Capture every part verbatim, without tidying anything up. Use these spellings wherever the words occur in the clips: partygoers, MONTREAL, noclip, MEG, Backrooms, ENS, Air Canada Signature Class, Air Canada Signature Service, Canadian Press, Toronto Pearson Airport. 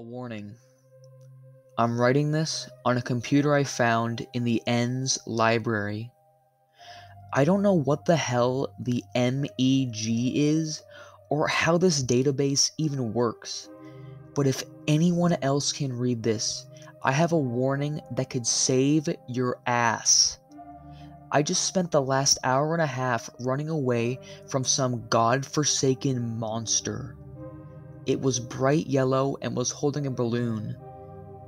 A warning. I'm writing this on a computer I found in the E N S library. I don't know what the hell the M E G is or how this database even works, but if anyone else can read this, I have a warning that could save your ass. I just spent the last hour and a half running away from some godforsaken monster. It was bright yellow and was holding a balloon,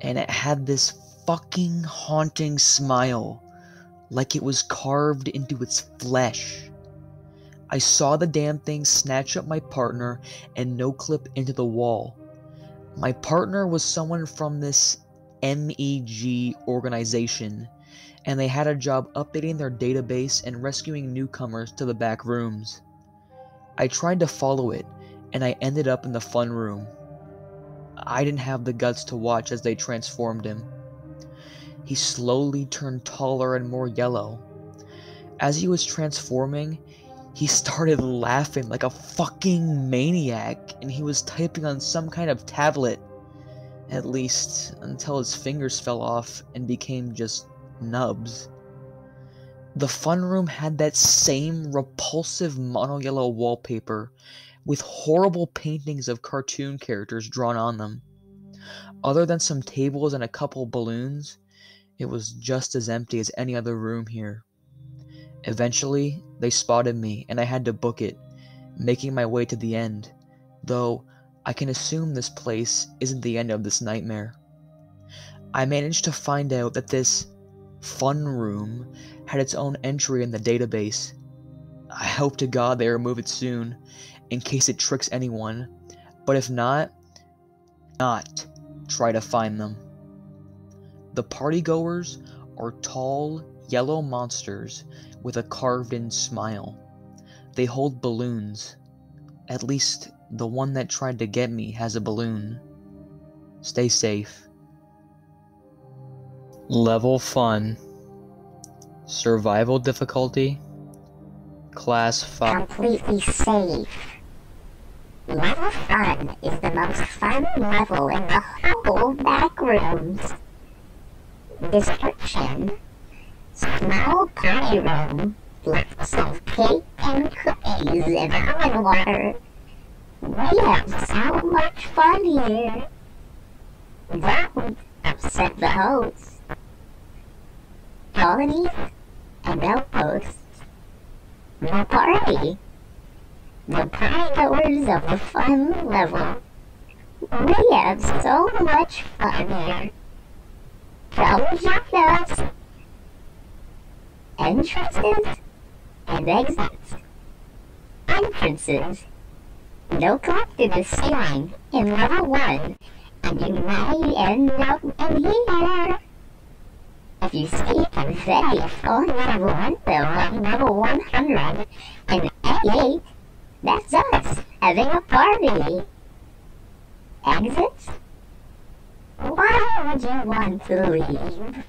and it had this fucking haunting smile, like it was carved into its flesh. I saw the damn thing snatch up my partner and noclip into the wall. My partner was someone from this M E G organization, and they had a job updating their database and rescuing newcomers to the back rooms. I tried to follow it, and I ended up in the fun room. I didn't have the guts to watch as they transformed him. He slowly turned taller and more yellow. As he was transforming, he started laughing like a fucking maniac, and he was typing on some kind of tablet, at least until his fingers fell off and became just nubs. The fun room had that same repulsive mono-yellow wallpaper, with horrible paintings of cartoon characters drawn on them. Other than some tables and a couple balloons, it was just as empty as any other room here. Eventually, they spotted me, and I had to book it, making my way to the end, though I can assume this place isn't the end of this nightmare. I managed to find out that this fun room had its own entry in the database. I hope to God they remove it soon, in case it tricks anyone, but if not, not try to find them. The partygoers are tall, yellow monsters with a carved-in smile. They hold balloons. At least the one that tried to get me has a balloon. Stay safe. Level Fun. Survival difficulty. Class five. Completely safe. Level Fun is the most fun level in the whole Backrooms. Description: small party room, lots of cake and cookies and almond water. We have so much fun here. Don't upset the host. Colonies and outposts. The party. The partygoers of the fun level. We have so much fun here. Trouble shockers. Entrances and exits. Entrances. No clock to the ceiling in level one, and you may end up in here. If you see confetti falling out of a window on level one hundred eighty-eight, that's us having a party. Exits? Why would you want to leave?